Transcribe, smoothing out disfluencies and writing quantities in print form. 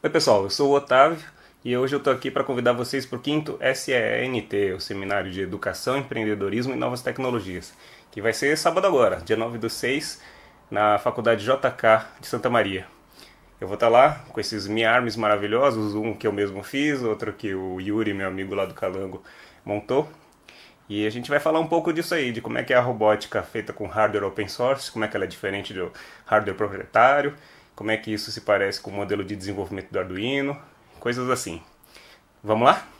Oi pessoal, eu sou o Otávio e hoje eu estou aqui para convidar vocês para o 5º SENT, o Seminário de Educação, Empreendedorismo e Novas Tecnologias, que vai ser sábado agora, dia 9/6, na Faculdade JK de Santa Maria. Eu vou estar lá com esses miarmes maravilhosos, um que eu mesmo fiz, outro que o Yuri, meu amigo lá do Calango, montou. E a gente vai falar um pouco disso aí, de como é que é a robótica feita com hardware open source, como é que ela é diferente do hardware proprietário, como é que isso se parece com o modelo de desenvolvimento do Arduino, coisas assim. Vamos lá?